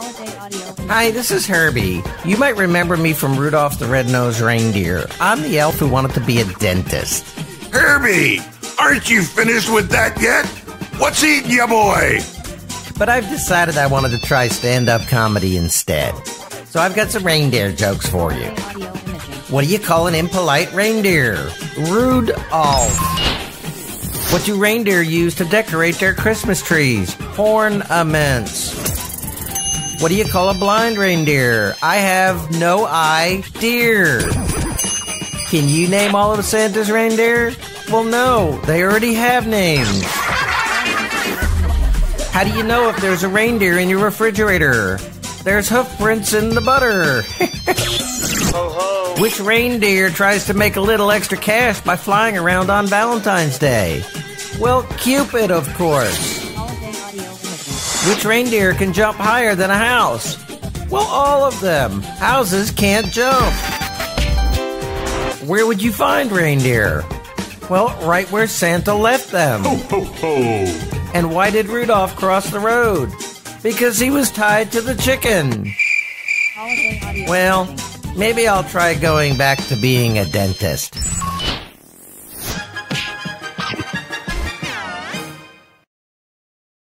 Holiday audio. Hi, this is Herbie. You might remember me from Rudolph the Red-Nosed Reindeer. I'm the elf who wanted to be a dentist. Herbie, aren't you finished with that yet? What's eating you, boy? But I've decided I wanted to try stand-up comedy instead. So I've got some reindeer jokes for you. What do you call an impolite reindeer? Rudolph. What do reindeer use to decorate their Christmas trees? Hornaments. What do you call a blind reindeer? I have no idea. Can you name all of Santa's reindeer? Well, no, they already have names. How do you know if there's a reindeer in your refrigerator? There's hoof prints in the butter. Ho, ho. Which reindeer tries to make a little extra cash by flying around on Valentine's Day? Well, Cupid, of course. Which reindeer can jump higher than a house? Well, all of them. Houses can't jump. Where would you find reindeer? Well, right where Santa left them. Ho, ho, ho. And why did Rudolph cross the road? Because he was tied to the chicken. Well, maybe I'll try going back to being a dentist.